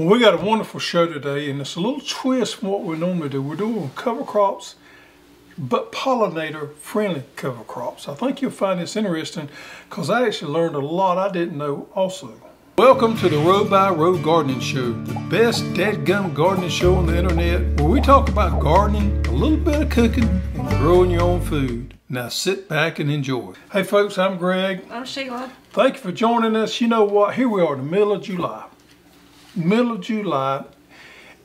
Well, we got a wonderful show today, and it's a little twist from what we normally do. We're doing cover crops, but pollinator friendly cover crops. I think you'll find this interesting because I actually learned a lot I didn't know also. Welcome to the Row by Row Gardening Show, the best dadgum gardening show on the internet, where we talk about gardening, a little bit of cooking, and growing your own food. Now sit back and enjoy. Hey folks, I'm Greg. I'm Sheila. Thank you for joining us. You know what, here we are in the middle of July,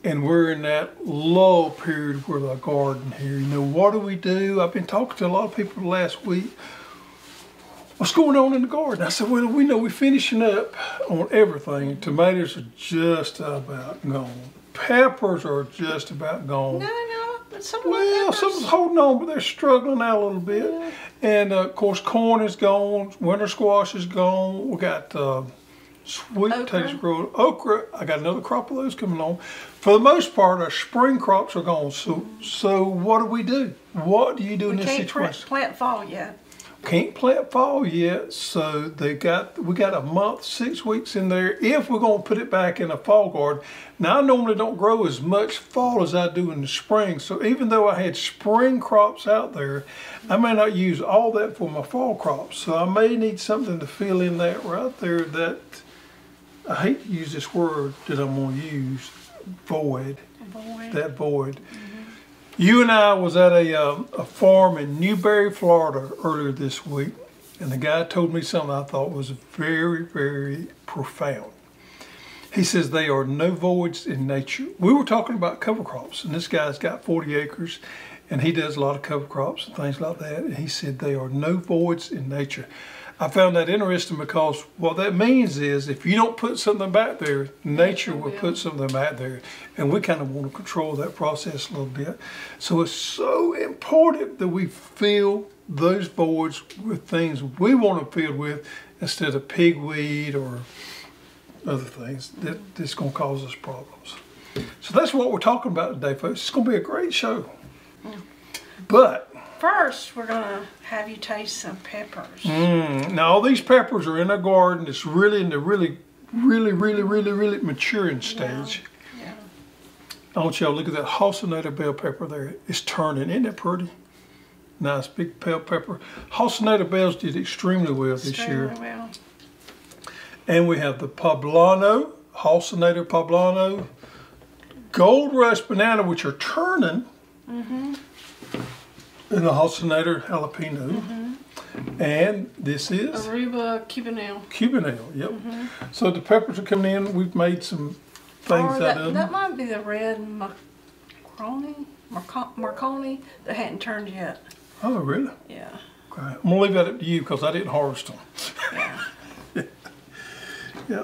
and we're in that lull period with our garden here. You know, what do we do? I've been talking to a lot of people last week. What's going on in the garden? I said, well, we know we're finishing up on everything. Tomatoes are just about gone. Peppers are just about gone. No, someone's holding on, but they're struggling out a little bit. Yeah. And of course, corn is gone. Winter squash is gone. We got sweet potatoes growing. Okra, I got another crop of those coming on. For the most part, our spring crops are gone. So what do we do? What do you do in this situation? We can't plant fall yet. Can't plant fall yet, so we got a month, 6 weeks in there if we're going to put it back in a fall garden. Now I normally don't grow as much fall as I do in the spring, so even though I had spring crops out there, I may not use all that for my fall crops, so I may need something to fill in that right there. That, I hate to use this word that I'm going to use, void. You and I was at a farm in Newberry, Florida earlier this week, and the guy told me something I thought was very, very profound. He says there are no voids in nature. We were talking about cover crops, and this guy's got 40 acres, and he does a lot of cover crops and things like that, and he said there are no voids in nature. I found that interesting because what that means is if you don't put something back there, nature will put something back there. And we kind of want to control that process a little bit. So it's so important that we fill those voids with things we want to fill with instead of pigweed or other things that's going to cause us problems. So that's what we're talking about today, folks. It's going to be a great show. Yeah. But first, we're going to have you taste some peppers. Now, all these peppers are in a garden that's really in the really maturing stage. Yeah. I want y'all to look at that Hossinator bell pepper there. It's turning. Isn't it pretty? Nice big bell pepper. Halcinator bells did extremely well this year. Extremely well. And we have the poblano, Halcinator poblano, Gold Rush banana, which are turning. Mm-hmm. And the Hossinator jalapeno, and this is Aruba Cubanelle. Yep. So the peppers are coming in. We've made some things out of them. That might be the red Marconi that hadn't turned yet. Oh, really? Yeah. Okay, I'm gonna leave that up to you because I didn't harvest them. Yeah. Yeah.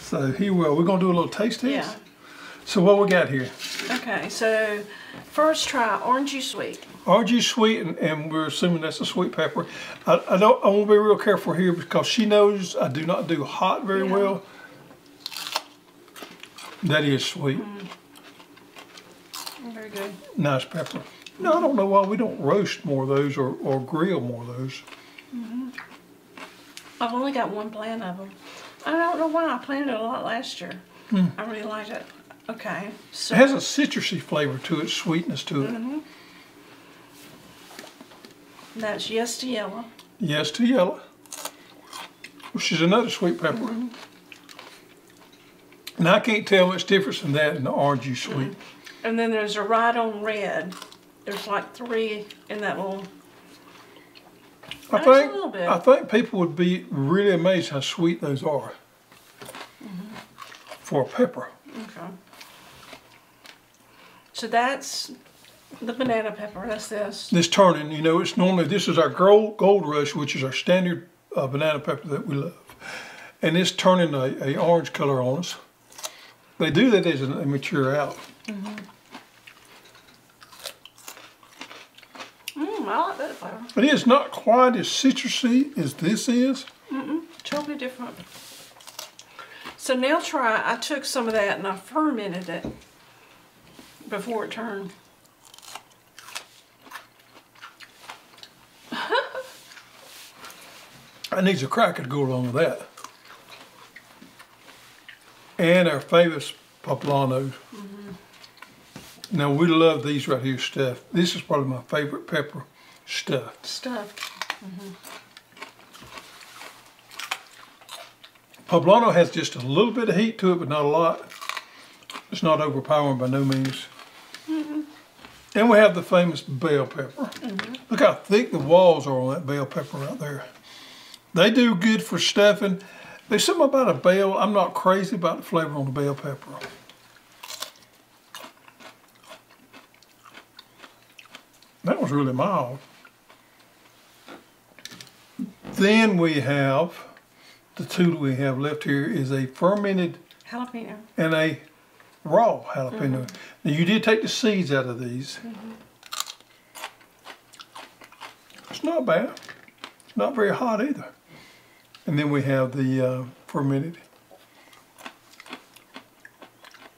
So here we are. We're gonna do a little taste test. Yeah. So what we got here? Okay, so first try orangey sweet. Orangey sweet, and we're assuming that's a sweet pepper. I want to be real careful here because she knows I do not do hot very well. That is sweet. Very good. Nice pepper. No, I don't know why we don't roast more of those or grill more of those. I've only got one plant of them. I don't know why I planted a lot last year. I really liked it. Okay. So it has a citrusy flavor to it, sweetness to it. That's yes to yellow. Yes to yellow, which is another sweet pepper. And I can't tell much difference from that and the orangey sweet. And then there's a right on red. There's like three in that little. I think people would be really amazed how sweet those are for a pepper. Okay. So that's the banana pepper. That's this. This turning, you know, it's normally, this is our Gold Rush, which is our standard banana pepper that we love. And it's turning a orange color on us. They do that as they mature out. I like that flavor. But it's not quite as citrusy as this is. Totally different. So now try, I took some of that and I fermented it before it turned. It needs a cracker to go along with that. and our famous poblanos. Mm-hmm. Now we love these right here stuffed. This is probably my favorite pepper, stuffed. Stuffed. Mm-hmm. Poblano has just a little bit of heat to it, but not a lot. It's not overpowering by no means. Mm-hmm. And we have the famous bell pepper. Mm-hmm. Look how thick the walls are on that bell pepper right there. They do good for stuffing. There's something about a bell. I'm not crazy about the flavor on the bell pepper. That was really mild. Then we have, the two we have left here is a fermented jalapeno and a raw jalapeno. Mm-hmm. Now you did take the seeds out of these. Mm-hmm. It's not bad. It's not very hot either. And then we have the fermented.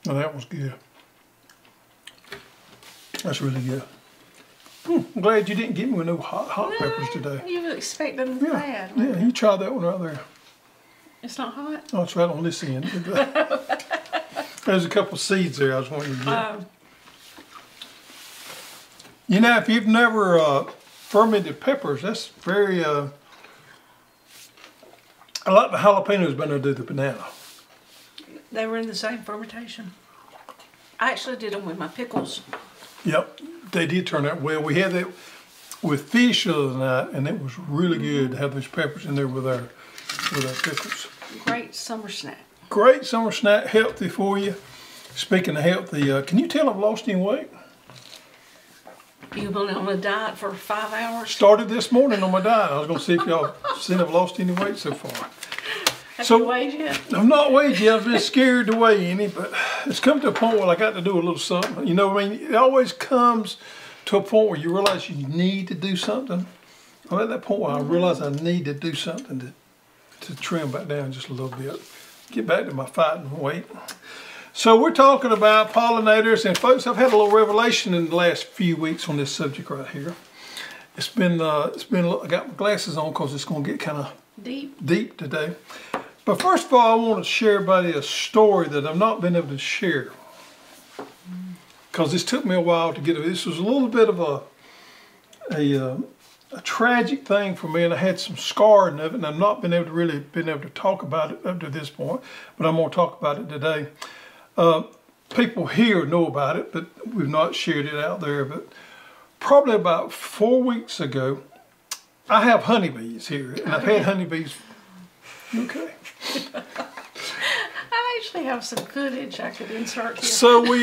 Now that was good. That's really good. I'm glad you didn't get me with no hot peppers today. You would expect them bad. Yeah, you try that one right there. It's not hot? Oh, it's right on this end. There's a couple seeds there I was wanting to get. You know, if you've never fermented peppers, that's very... I like the jalapenos better than the banana. They were in the same fermentation. I actually did them with my pickles. Yep, they did turn out well. We had that with fish the other night, and it was really good to have those peppers in there with our pickles. Great summer snack. Great summer snack, healthy for you. Speaking of healthy, can you tell I've lost any weight? You've been on a diet for 5 hours? Started this morning on my diet. I was going to see if y'all seen I've lost any weight so far. Have you weighed yet? I've not weighed yet. I've been scared to weigh any, but it's come to a point where I got to do a little something. You know what I mean? It always comes to a point where you realize you need to do something. I'm at that point where I realize I need to do something to trim back down just a little bit, get back to my fighting weight. So we're talking about pollinators, and folks, I've had a little revelation in the last few weeks on this subject right here. It's been. I got my glasses on because it's going to get kind of deep today. But first of all, I want to share everybody a story that I've not been able to share because this took me a while to get it. This was a little bit of a tragic thing for me, and I had some scarring of it, and I've not been able to talk about it up to this point, but I'm going to talk about it today. People here know about it, but we've not shared it out there. But probably about 4 weeks ago, I have honeybees here, and I've had honeybees. Okay. I actually have some footage I could insert here. So we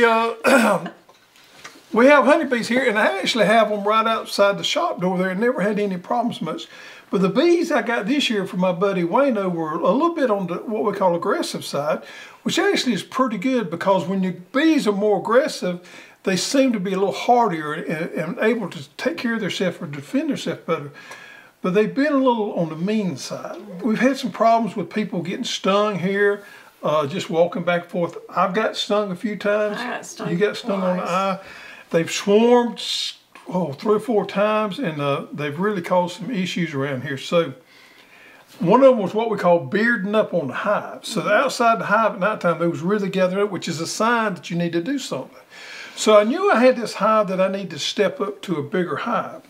we have honeybees here, and I actually have them right outside the shop door there. I never had any problems much. But the bees I got this year from my buddy Wayno were a little bit on the, what we call, aggressive side, which actually is pretty good because when your bees are more aggressive, they seem to be a little hardier and able to take care of themselves or defend themselves better. But they've been a little on the mean side. We've had some problems with people getting stung here. Just walking back and forth. I've got stung a few times. I got stung. You got stung twice on the eye. They've swarmed 3 or 4 times, and they've really caused some issues around here. So one of them was what we call bearding up on the hive. So outside the hive at nighttime, they was really gathering up, which is a sign that you need to do something. So I knew I had this hive that I need to step up to a bigger hive.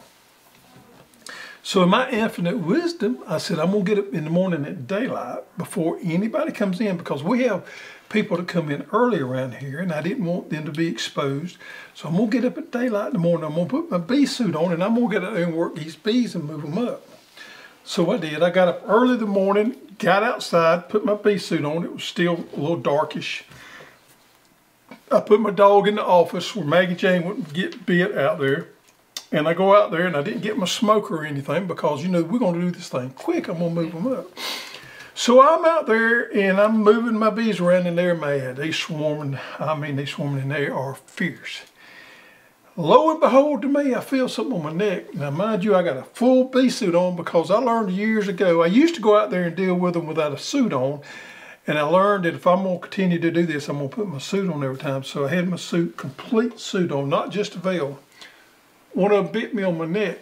So in my infinite wisdom, I said, I'm going to get up in the morning at daylight before anybody comes in, because we have people that come in early around here, and I didn't want them to be exposed. So I'm going to get up at daylight in the morning. I'm going to put my bee suit on, and I'm going to get out there and work these bees and move them up. So I did. I got up early in the morning, got outside, put my bee suit on. It was still a little darkish. I put my dog in the office where Maggie Jane wouldn't get bit out there. And I go out there, and I didn't get my smoker or anything because, you know, we're going to do this thing quick. I'm going to move them up. So I'm out there, and I'm moving my bees around, and they're mad. They swarming. I mean, they swarming, and they are fierce. Lo and behold to me, I feel something on my neck. Now, mind you, I got a full bee suit on because I learned years ago. I used to go out there and deal with them without a suit on, and I learned that if I'm going to continue to do this, I'm going to put my suit on every time. So I had my suit, complete suit on, not just a veil. One of them bit me on my neck,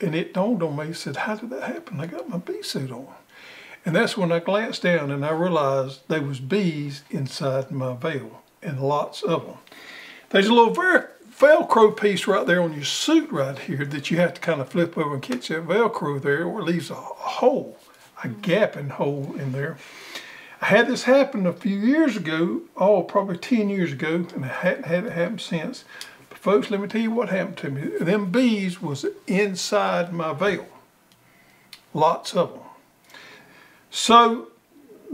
and it dawned on me. He said, how did that happen? I got my bee suit on. And that's when I glanced down and I realized there was bees inside my veil, and lots of them. There's a little Velcro piece right there on your suit right here that you have to kind of flip over and catch that Velcro there, or it leaves a hole, a gaping hole in there. I had this happen a few years ago, probably 10 years ago, and I hadn't had it happen since. But folks, let me tell you what happened to me. Them bees was inside my veil. Lots of them. So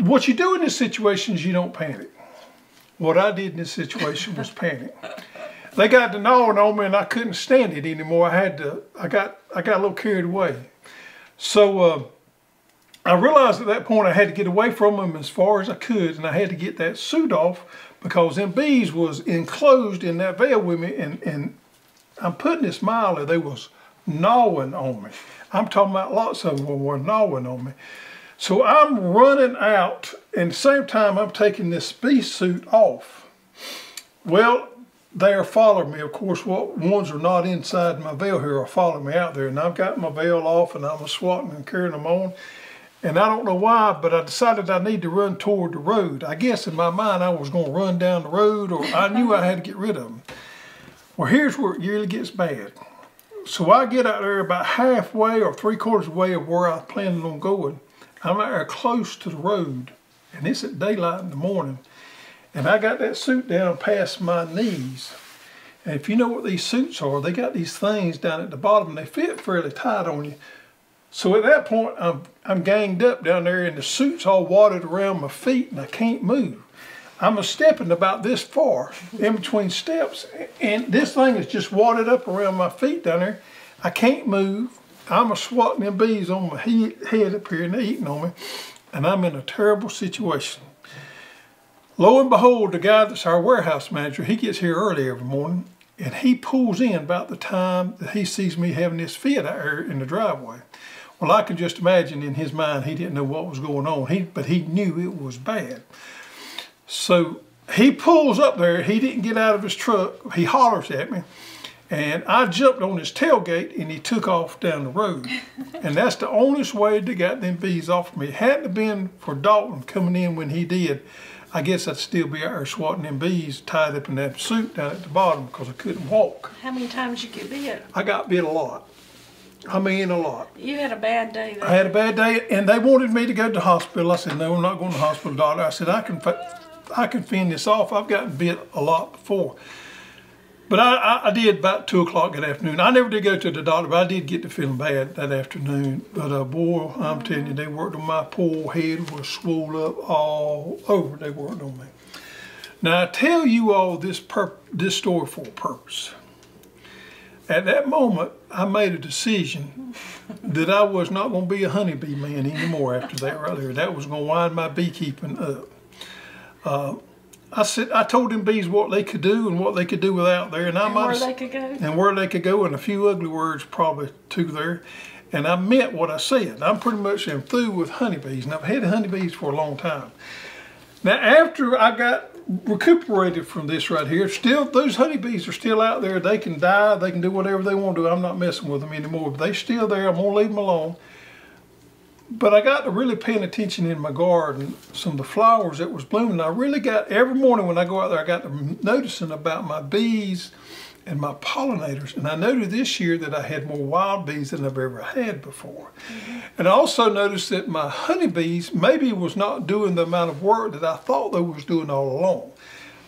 what you do in this situation is you don't panic. What I did in this situation was panic. They got to gnawing on me and I couldn't stand it anymore. I got a little carried away. So I realized at that point I had to get away from them as far as I could, and I had to get that suit off because them bees was enclosed in that veil with me, and I'm putting this mildly, they was gnawing on me. I'm talking about lots of them were gnawing on me. So I'm running out, and at the same time I'm taking this bee suit off. Well, they are following me. Of course, what ones are not inside my veil here are following me out there, and I've got my veil off and I'm swatting and carrying them on. And I don't know why, but I decided I need to run toward the road. I guess in my mind I was going to run down the road, or I knew I had to get rid of them. Well, here's where it really gets bad. So I get out there about halfway or three-quarters away of where I was planning on going. I'm out there close to the road, and it's at daylight in the morning. And I got that suit down past my knees. And if you know what these suits are, they got these things down at the bottom and they fit fairly tight on you. So at that point, I'm ganged up down there and the suit's all wadded around my feet and I can't move. I'm stepping about this far in between steps, and this thing is just wadded up around my feet down there. I can't move. I'm swatting them bees on my head up here and they're eating on me, and I'm in a terrible situation. Lo and behold, the guy that's our warehouse manager, he gets here early every morning, and he pulls in about the time that he sees me having this fit out here in the driveway. Well, I can just imagine in his mind he didn't know what was going on, but he knew it was bad. So he pulls up there. He didn't get out of his truck. He hollers at me, and I jumped on his tailgate, and he took off down the road. And that's the only way they got them bees off of me. Hadn't it been for Dalton coming in when he did, I guess I'd still be out there swatting them bees tied up in that suit down at the bottom because I couldn't walk. How many times you get bit? I got bit a lot. I mean a lot. You had a bad day there. I had a bad day, and they wanted me to go to the hospital. I said, no, I'm not going to the hospital, doctor. I said, I can fend this off. I've gotten bit a lot before. But I did about 2 o'clock that afternoon. I never did go to the doctor, but I did get to feeling bad that afternoon. But boy, I'm telling you, they worked on my poor head, was swole up all over. They worked on me. Now I tell you all this story for a purpose. At that moment, I made a decision that I was not going to be a honeybee man anymore after that right there. That was going to wind my beekeeping up. I told them bees what they could do and what they could do without there, and where they could go, and a few ugly words probably too there. And I meant what I said. I'm pretty much am through with honeybees, and I've had honeybees for a long time. Now, after I got recuperated from this right here, still those honeybees are still out there. They can die. They can do whatever they want to do. I'm not messing with them anymore. But they're still there. I'm gonna leave them alone. But I got to really paying attention in my garden, some of the flowers that was blooming. I really got, every morning when I go out there, I got to noticing about my bees and my pollinators. And I noted this year that I had more wild bees than I've ever had before. Mm-hmm. And I also noticed that my honeybees maybe was not doing the amount of work that I thought they was doing all along.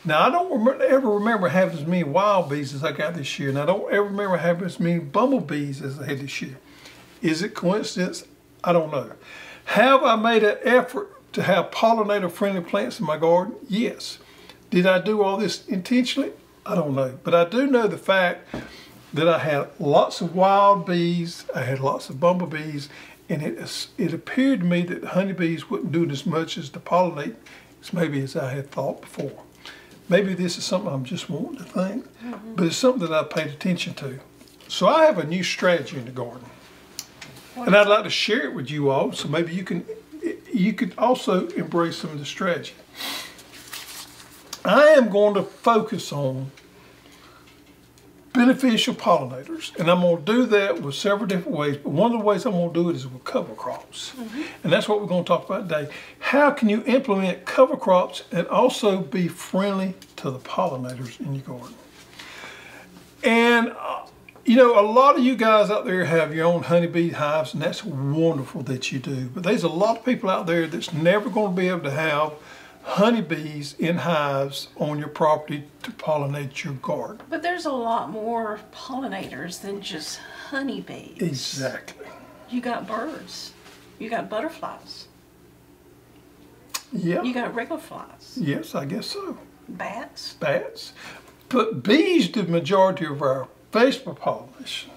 Now, I don't ever remember having as many wild bees as I got this year, and I don't ever remember having as many bumblebees as I had this year. Is it coincidence? I don't know. Have I made an effort to have pollinator-friendly plants in my garden? Yes. Did I do all this intentionally? I don't know. But I do know the fact that I had lots of wild bees, I had lots of bumblebees, and it appeared to me that the honeybees wouldn't do as much as to pollinate as maybe as I had thought before. Maybe this is something I'm just wanting to think, but it's something that I paid attention to. So I have a new strategy in the garden. And I'd like to share it with you all, so maybe you could also embrace some of the strategy. I am going to focus on beneficial pollinators, and I'm going to do that with several different ways, but one of the ways I'm going to do it is with cover crops. Mm-hmm. And that's what we're going to talk about today. How can you implement cover crops and also be friendly to the pollinators in your garden? And you know, a lot of you guys out there have your own honeybee hives, and that's wonderful that you do, but there's a lot of people out there that's never going to be able to have honeybees in hives on your property to pollinate your garden. But there's a lot more pollinators than just honeybees. Exactly. You got birds. You got butterflies. Yeah. You got regular flies. Yes, I guess so. Bats. Bats. But bees do the majority of our vegetable pollination.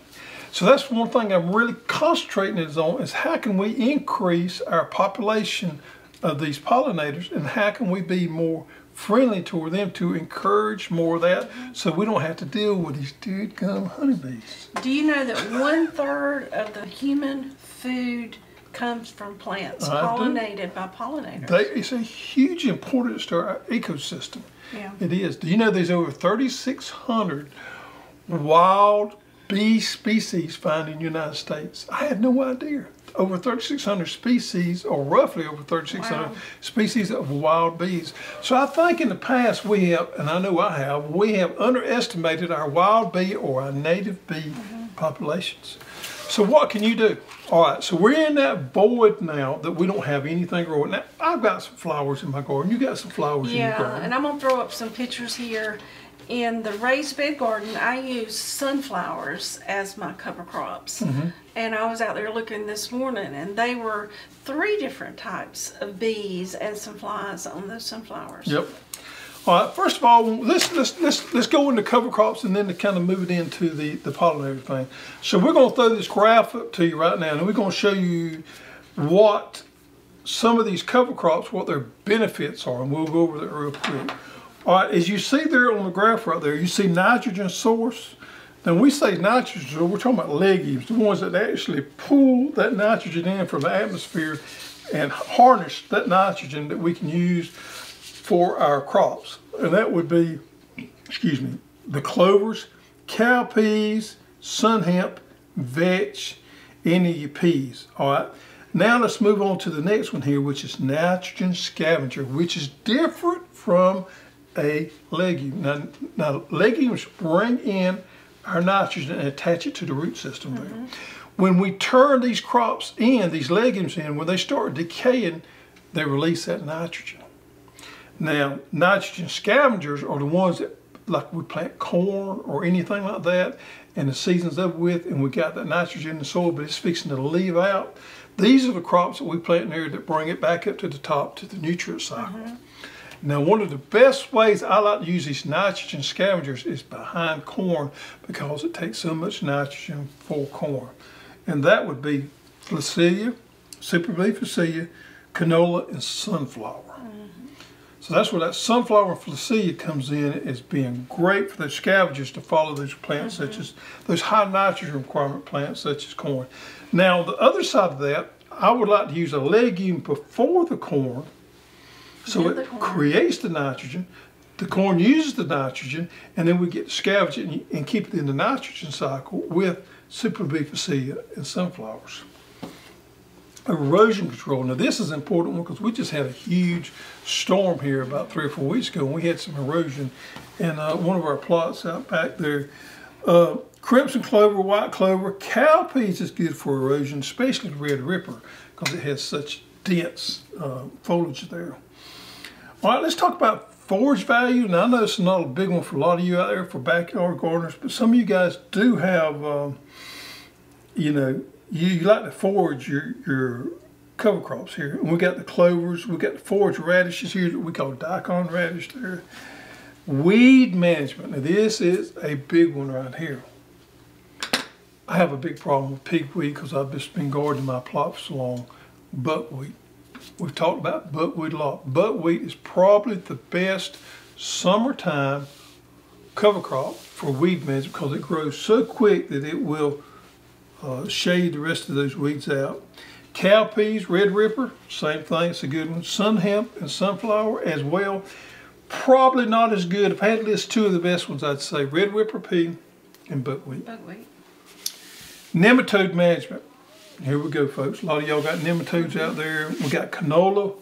So that's one thing I'm really concentrating on, is how can we increase our population of these pollinators, and how can we be more friendly toward them to encourage more of that so we don't have to deal with these dude gum honeybees. Do you know that 1/3 of the human food comes from plants pollinated by pollinators? It's a huge importance to our ecosystem. Yeah. It is. Do you know there's over 3,600 wild bee species found in the United States? I had no idea. Over 3,600 species, or roughly over 3,600 species of wild bees. So I think in the past we have, and I know I have, we have underestimated our wild bee or our native bee populations. So what can you do? All right, so we're in that void now that we don't have anything growing. Now, I've got some flowers in my garden. You got some flowers in your garden. Yeah, and I'm going to throw up some pictures here. In the raised bed garden, I use sunflowers as my cover crops. Mm-hmm. And I was out there looking this morning, and they were 3 different types of bees and some flies on those sunflowers. Yep. All right, first of all, let's go into cover crops and then to kind of move it into the pollinator thing. So we're going to throw this graph up to you right now, and we're going to show you what some of these cover crops, what their benefits are, and we'll go over that real quick. All right, as you see there on the graph right there, you see nitrogen source. Now when we say nitrogen, we're talking about legumes, the ones that actually pull that nitrogen in from the atmosphere and harness that nitrogen that we can use for our crops. And that would be, excuse me, the clovers, cowpeas, sun hemp, vetch, any of your peas, all right? Now let's move on to the next one here, which is nitrogen scavenger, which is different from a legume. Now legumes bring in our nitrogen and attach it to the root system there. When we turn these crops in, these legumes in, when they start decaying, they release that nitrogen. Now, nitrogen scavengers are the ones that, like we plant corn or anything like that, and the season's up with, and we got that nitrogen in the soil, but it's fixing to leave out. These are the crops that we plant in there that bring it back up to the top, to the nutrient cycle. Now, one of the best ways I like to use these nitrogen scavengers is behind corn, because it takes so much nitrogen for corn. And that would be Phacelia, superbee Phacelia, canola, and sunflower. So that's where that sunflower and Phacelia comes in as being great for those scavengers to follow those plants, such as those high nitrogen requirement plants, such as corn. Now, the other side of that, I would like to use a legume before the corn. So it creates the nitrogen, the corn uses the nitrogen, and then we get to scavenge it and keep it in the nitrogen cycle with superbee Phacelia and sunflowers. Erosion control. Now this is an important one, because we just had a huge storm here about 3 or 4 weeks ago, and we had some erosion in one of our plots out back there. Crimson clover, white clover, cowpeas is good for erosion, especially the red ripper, because it has such dense foliage there. All right, let's talk about forage value. Now, I know it's not a big one for a lot of you out there for backyard gardeners, but some of you guys do have, you know, you like to forage your cover crops here. And we got the clovers, we got the forage radishes here that we call daikon radish there. Weed management. Now, this is a big one right here. I have a big problem with pigweed because I've just been gardening my plot for so long. Buckwheat. We've talked about buckwheat a lot. Buckwheat is probably the best summertime cover crop for weed management, because it grows so quick that it will shade the rest of those weeds out. Cowpeas, red ripper, same thing, it's a good one. Sun hemp and sunflower as well. Probably not as good. I've had at least 2 of the best ones, I'd say. Red ripper pea and buckwheat. Buckwheat. Nematode management. Here we go, folks. A lot of y'all got nematodes out there. We got canola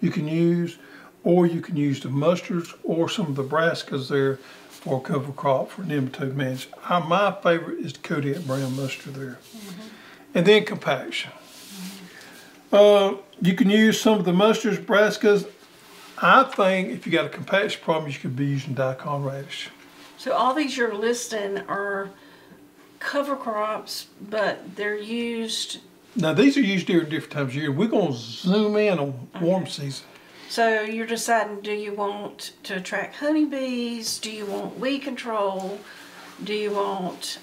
you can use, or you can use the mustards or some of the brassicas there for cover crop for nematode management. My favorite is the Kodiak brown mustard there. Mm-hmm. And then compaction. Mm-hmm. You can use some of the mustards, brassicas. I think if you got a compaction problem, you could be using daikon radish. So all these you're listing are cover crops, but they're used... Now these are used during different times of year. We're going to zoom in on warm season. So you're deciding, do you want to attract honeybees? Do you want weed control? Do you want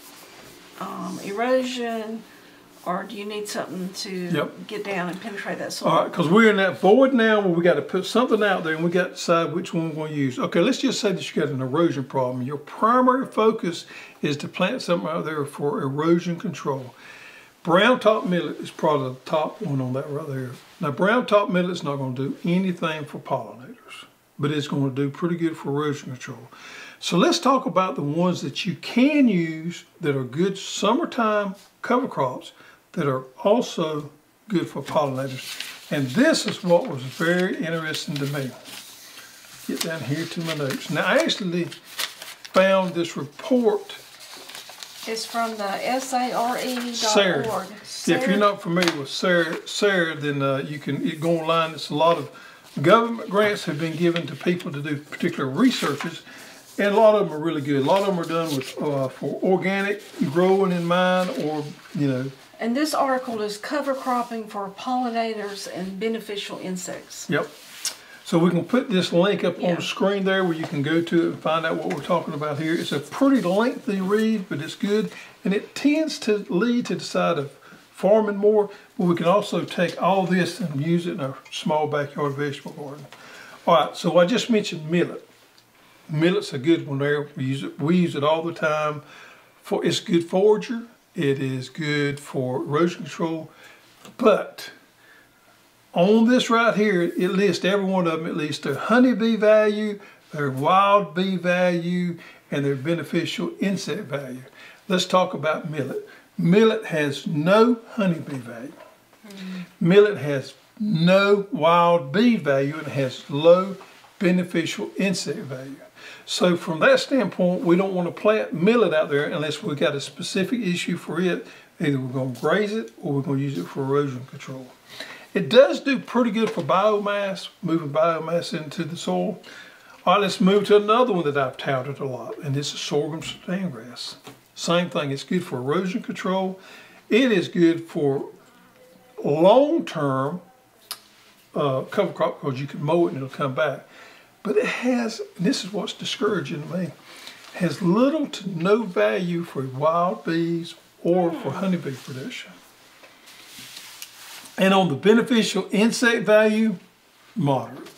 erosion? Or do you need something to get down and penetrate that soil? All right, because we're in that void now where we got to put something out there and we got to decide which one we're going to use. Okay, let's just say that you got an erosion problem. Your primary focus is to plant something out there for erosion control. Brown top millet is probably the top one on that right there. Now, brown top millet's not going to do anything for pollinators, but it's going to do pretty good for erosion control. So let's talk about the ones that you can use that are good summertime cover crops that are also good for pollinators. And this is what was very interesting to me. Get down here to my notes. Now I actually found this report. It's from the SARE.org. Yeah, if you're not familiar with SARE, then you can go online. It's a lot of government grants have been given to people to do particular researches. And a lot of them are really good. A lot of them are done with for organic growing in mind, or, you know. And this article is cover cropping for pollinators and beneficial insects. Yep. So we can put this link up on the screen there where you can go to it and find out what we're talking about here. It's a pretty lengthy read, but it's good. And it tends to lead to the side of farming more, but we can also take all this and use it in our small backyard vegetable garden. All right, so I just mentioned millet. Millet's a good one there. We use it all the time. It's good forager. It is good for erosion control, but on this right here, it lists every one of them, at least their honeybee value, their wild bee value, and their beneficial insect value. Let's talk about millet. Millet has no honeybee value. Mm-hmm. Millet has no wild bee value, and it has low beneficial insect value. So from that standpoint, we don't want to plant millet out there unless we've got a specific issue for it. Either we're going to graze it or we're going to use it for erosion control. It does do pretty good for biomass, moving biomass into the soil. All right, let's move to another one that I've touted a lot, and this is sorghum stangrass. Same thing, it's good for erosion control. It is good for long-term cover crop because you can mow it and it'll come back. But it has, and this is what's discouraging to me, has little to no value for wild bees or for honeybee production. And on the beneficial insect value, moderate.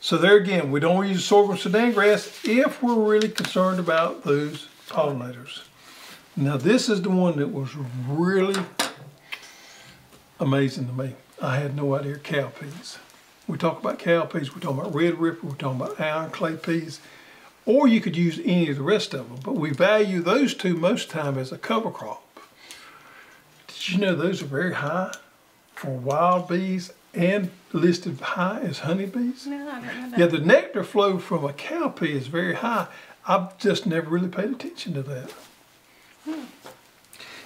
So there again, we don't use sorghum stangrass if we're really concerned about those pollinators. Now this is the one that was really amazing to me. I had no idea. Cowpeas. We talk about cow peas, we're talking about red ripper, we're talking about iron clay peas, or you could use any of the rest of them, but we value those two most time as a cover crop. Did you know those are very high for wild bees and listed high as honeybees? No, I don't know that. Yeah, the nectar flow from a cow pea is very high. I've just never really paid attention to that. Hmm.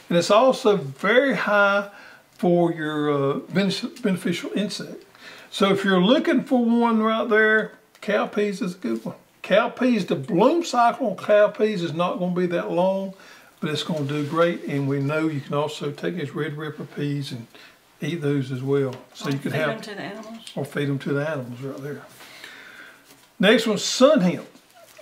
And it's also very high for your beneficial insect. So if you're looking for one right there, cowpeas is a good one. Cowpeas, the bloom cycle on cowpeas is not going to be that long, but it's going to do great. And we know you can also take these red ripper peas and eat those as well. So you can have them to the animals. Or feed them to the animals right there. Next one's sun hemp.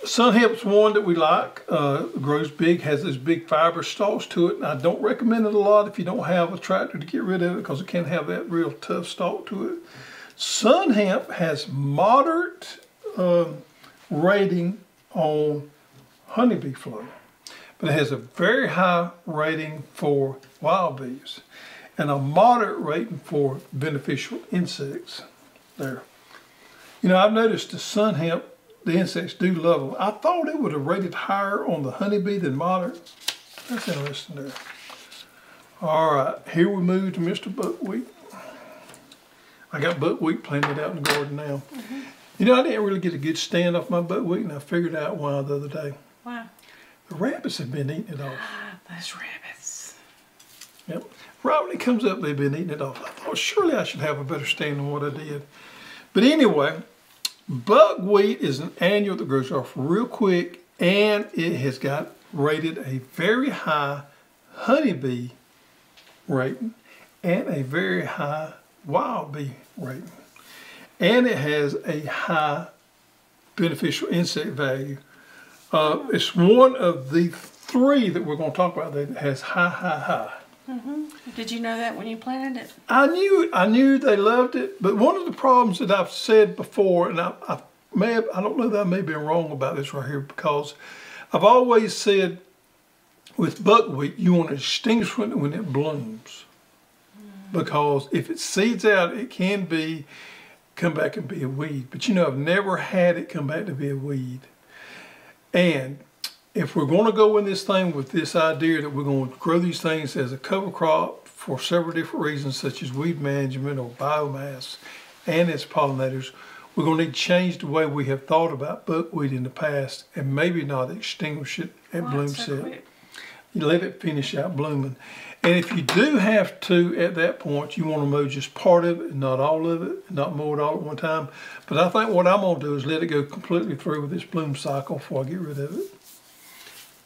Sun hemp's one that we like. Grows big, has those big fiber stalks to it. And I don't recommend it a lot if you don't have a tractor to get rid of it because it can have that real tough stalk to it. Sun hemp has moderate rating on honeybee flow, but it has a very high rating for wild bees and a moderate rating for beneficial insects there. You know, I've noticed the sun hemp, the insects do love them. I thought it would have rated higher on the honeybee than moderate. That's interesting there. All right, here we move to Mr. Buckwheat. I got buckwheat planted out in the garden now. Mm-hmm. You know, I didn't really get a good stand off my buckwheat, and I figured out why the other day. Why? The rabbits have been eating it off. Those rabbits. Yep. Right when it comes up, they've been eating it off. I thought surely I should have a better stand than what I did. But anyway, buckwheat is an annual that grows off real quick, and it has got rated a very high honeybee rating and a very high wild bee rating, and it has a high beneficial insect value. It's one of the three that we're going to talk about that has high. Mm-hmm. Did you know that when you planted it? I knew they loved it, but one of the problems that I've said before, and I don't know that I may be wrong about this right here, because I've always said with buckwheat you want to extinguish it when it blooms. Because if it seeds out, it can come back and be a weed. But you know, I've never had it come back to be a weed. And if we're going to go in this thing with this idea that we're going to grow these things as a cover crop for several different reasons, such as weed management or biomass and its pollinators, we're going to need to change the way we have thought about buckwheat in the past, and maybe not extinguish it at bloom set. You let it finish out blooming. And if you do have to, at that point, you want to mow just part of it and not all of it, and not mow it all at one time. But I think what I'm going to do is let it go completely through with this bloom cycle before I get rid of it.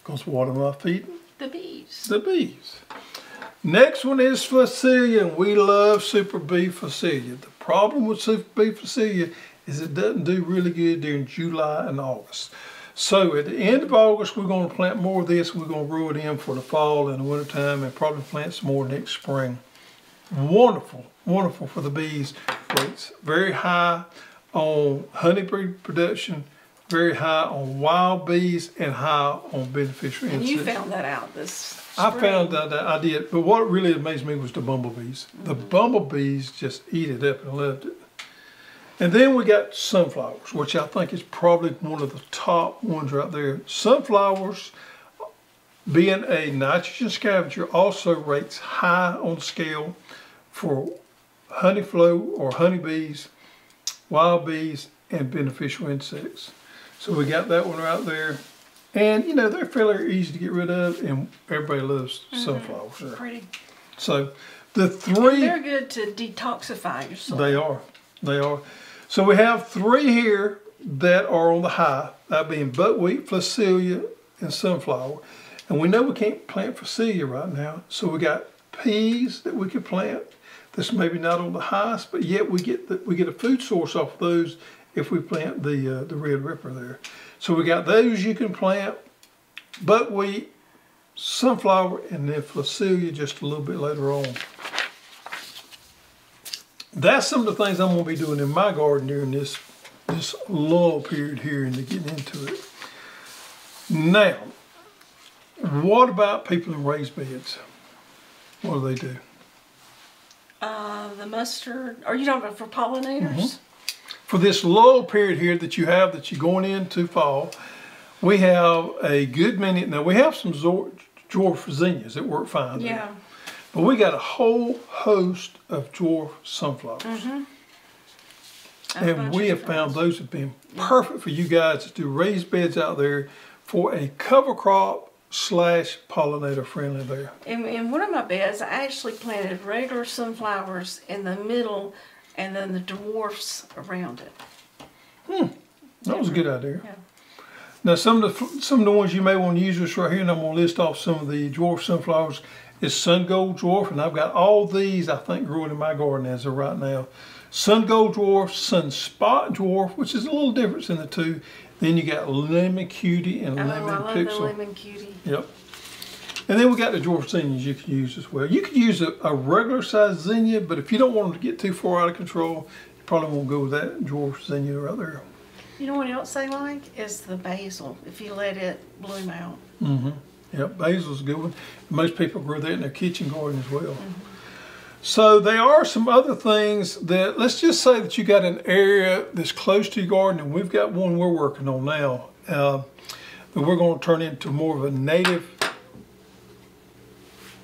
Because what am I feeding? The bees. The bees. Next one is Phacelia, and we love Super Bee Phacelia. The problem with Super Bee Phacelia is it doesn't do really good during July and August. So at the end of August, we're going to plant more of this. We're going to row it in for the fall and the winter time, and probably plant some more next spring. Wonderful, wonderful for the bees. Rates very high on honeybee production, very high on wild bees, and high on beneficial insects. And you found that out this spring. I found that I did, but what really amazed me was the bumblebees. Mm-hmm. The bumblebees just eat it up and loved it. And then we got sunflowers, which I think is probably one of the top ones right there. Sunflowers, being a nitrogen scavenger, also rates high on scale for honeyflow or honeybees, wild bees, and beneficial insects. So we got that one right there. And you know, they're fairly easy to get rid of, and everybody loves sunflowers. There. Pretty. So the three... And they're good to detoxify your soil. They are. They are. So we have three here that are on the high, that being buckwheat, Phacelia, and sunflower. And we know we can't plant Phacelia right now, so we got peas that we could plant. That's maybe not on the highest, but yet we get a food source off those if we plant the Red Ripper there. So we got those you can plant, buckwheat, sunflower, and then Phacelia just a little bit later on. That's some of the things I'm going to be doing in my garden during this lull period here and getting into it. Now, what about people in raised beds? What do they do? The mustard, or you talking about for pollinators? Mm-hmm. For this lull period here that you have, that you're going into fall, we have a good many. Now, we have some dwarf zinnias that work fine. Yeah. There. But we got a whole host of dwarf sunflowers. Mm-hmm. And we have found those have been perfect for you guys to do raised beds out there for a cover crop / pollinator friendly there. In one of my beds, I actually planted regular sunflowers in the middle and then the dwarfs around it. Hmm, that was a good idea. Yeah. Now some of the ones you may want to use this right here, and I'm going to list off some of the dwarf sunflowers. Is Sun Gold Dwarf, and I've got all these, I think, growing in my garden as of right now. Sun Gold Dwarf, Sun Spot Dwarf, which is a little difference in the two. Then you got Lemon Cutie and Lemon Pixel. I love the Lemon Cutie. Yep. And then we got the dwarf zinnias you can use as well. You could use a regular size zinnia, but if you don't want them to get too far out of control, you probably won't go with that dwarf zinnia right there. You know what else they like? It's the basil, if you let it bloom out. Mm-hmm. Yep, basil's a good one. Most people grow that in their kitchen garden as well. Mm-hmm. So there are some other things that, let's just say that you got an area that's close to your garden, and we've got one we're working on now that we're going to turn into more of a native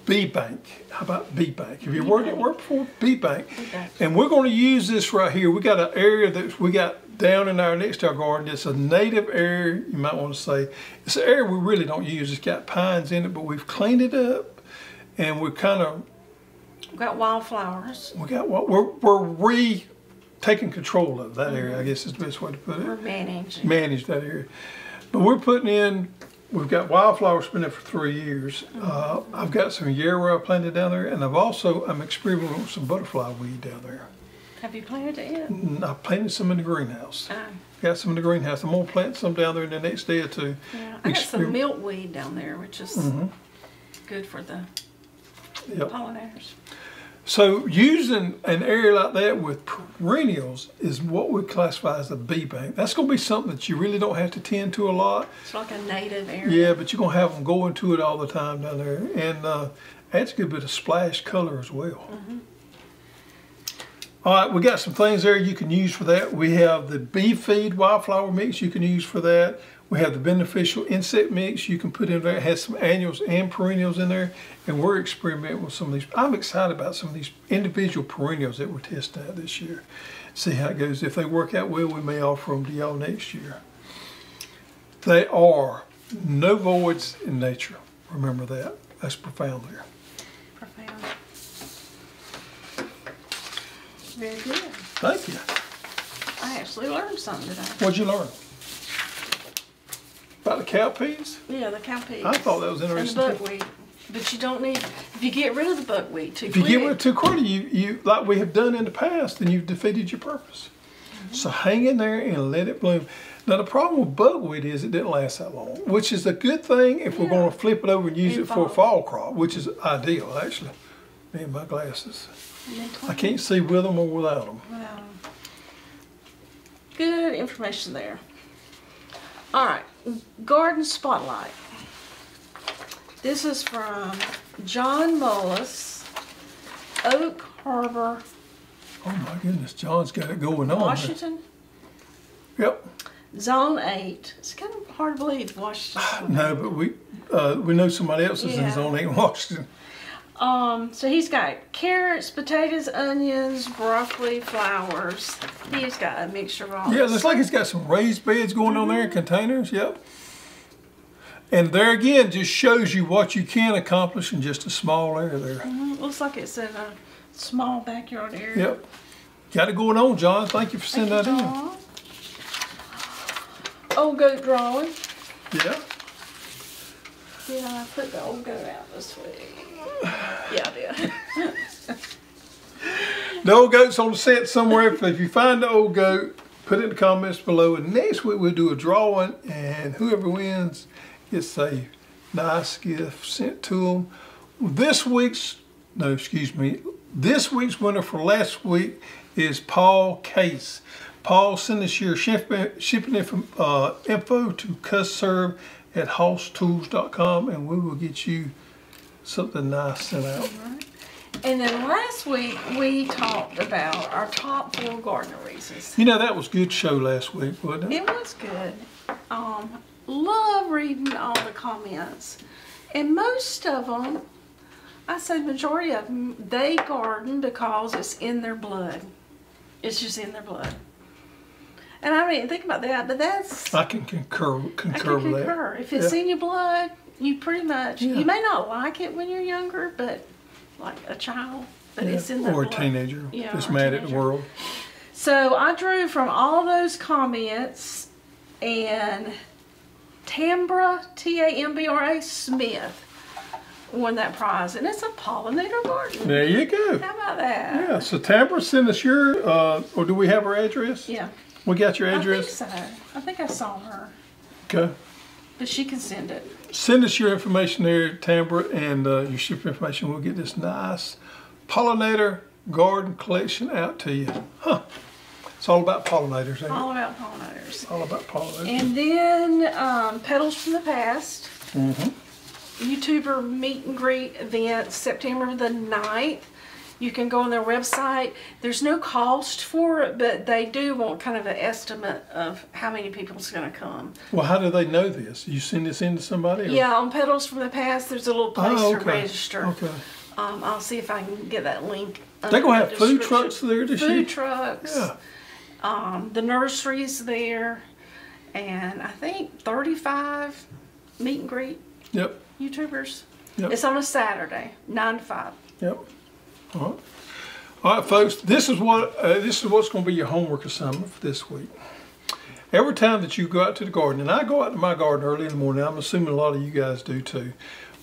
bee bank. How about bee bank? Have you worked before? Bee bank. Okay. And we're going to use this right here. We got an area that we got down in our next to our garden. It's a native area, you might want to say. It's an area we really don't use. It's got pines in it, but we've cleaned it up and we're kind of... We've got wildflowers. We're taking control of that area, I guess is the best way to put it. We're managing. Manage that area. But we're putting in... We've got wildflowers been there for 3 years. I've got some yarrow planted down there, and I've also, I'm experimenting with some butterfly weed down there. Have you planted it yet? I planted some in the greenhouse. Got some in the greenhouse. I'm gonna plant some down there in the next day or two. Yeah, I got some milkweed down there, which is good for the pollinators. So using an area like that with perennials is what we classify as a bee bank. That's going to be something that you really don't have to tend to a lot. It's like a native area. Yeah, but you're going to have them going to it all the time down there. And adds a good bit of splash color as well. All right, we got some things there you can use for that. We have the bee feed wildflower mix you can use for that. We have the beneficial insect mix you can put in there. It has some annuals and perennials in there. And we're experimenting with some of these. I'm excited about some of these individual perennials that we're testing out this year. See how it goes. If they work out well, we may offer them to y'all next year. They are no voids in nature. Remember that. That's profound there. Profound. Very good. Thank you. I actually learned something today. What'd you learn? About the cow peas? Yeah, the cow peas. I thought that was interesting. And buckwheat. But you don't need, if you get rid of the buckwheat too quick. If you get rid of it too quick, you like we have done in the past, then you've defeated your purpose. So hang in there and let it bloom. Now the problem with buckwheat is it didn't last that long, which is a good thing if we're going to flip it over and use it for a fall crop, which is ideal actually. Me and my glasses. I can't see with them or without them. Without them. Good information there. All right, Garden Spotlight. This is from John Mollis, Oak Harbor. Oh my goodness, John's got it going on. Washington? There. Yep. Zone 8. It's kind of hard to believe Washington. No, but we know somebody else is in Zone 8 in Washington. So he's got carrots, potatoes, onions, broccoli, flowers. He's got a mixture of all. Yeah, looks like he's got some raised beds going on there in containers, And there again, just shows you what you can accomplish in just a small area there. Looks like it's in a small backyard area. Got it going on, John. Thank you for sending that in. Old goat drawing. Yeah, I put the old goat out this week. Yeah, I did. The old goat's on the set somewhere. If you find the old goat, put it in the comments below. And next week we'll do a drawing, and whoever wins gets a nice gift sent to them. This week's winner for last week is Paul Case. Paul sent us your shipping info to custserve@hosstools.com, and we will get you something nice sent out. And then last week we talked about our top 4 gardener reasons. You know, that was a good show last week, wasn't it? It was good. Love reading all the comments. And most of them, I say the majority of them, they garden because it's in their blood. It's just in their blood. And I mean, think about that, but that's... I can concur with that. If it's in your blood, you pretty much, you may not like it when you're younger, but like a child, but it's in the blood. Or a teenager, just mad at the world. So I drew from all those comments, and Tambra, T-A-M-B-R-A, Smith won that prize, and it's a pollinator garden. There you go. How about that? Yeah, so Tambra, send us your, or do we have her address? Yeah. We got your address? I think so. I think I saw her. Okay. But she can send it. Send us your information there, Tambra, and your shipping information. We'll get this nice pollinator garden collection out to you. It's all about pollinators, ain't it? All about pollinators. All about pollinators. And then Petals from the Past. YouTuber meet and greet event September the 9th. You can go on their website. There's no cost for it, but they do want kind of an estimate of how many people's going to come. Well, how do they know this? You send this in to somebody? Or? Yeah, on Petals from the Past, there's a little place to register. Okay. I'll see if I can get that link. They're going to have food trucks there this year? Food trucks. Yeah. The nursery's there. And I think 35 meet and greet YouTubers. Yep. It's on a Saturday, 9 to 5. Yep. All right, folks. This is what what's going to be your homework assignment for this week. Every time that you go out to the garden, and I go out to my garden early in the morning. I'm assuming a lot of you guys do too.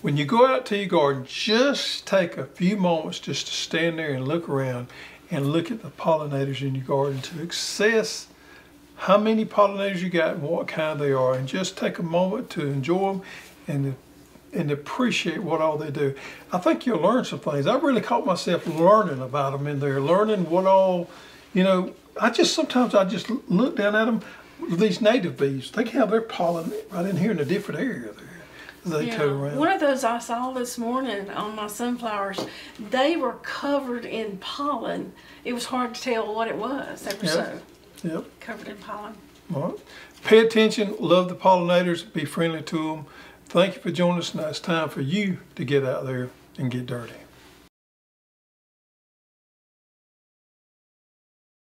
When you go out to your garden, just take a few moments just to stand there and look around and look at the pollinators in your garden to assess how many pollinators you got and what kind they are, and just take a moment to enjoy them and appreciate what all they do. I think you'll learn some things. I really caught myself learning about them in there, learning what all, you know, sometimes I just look down at them, these native bees. Think how they're pollinating right in here in a different area there. They go around. One of those I saw this morning on my sunflowers, they were covered in pollen. It was hard to tell what it was. They were so covered in pollen. All right. Pay attention, love the pollinators, be friendly to them. Thank you for joining us. Now it's time for you to get out there and get dirty.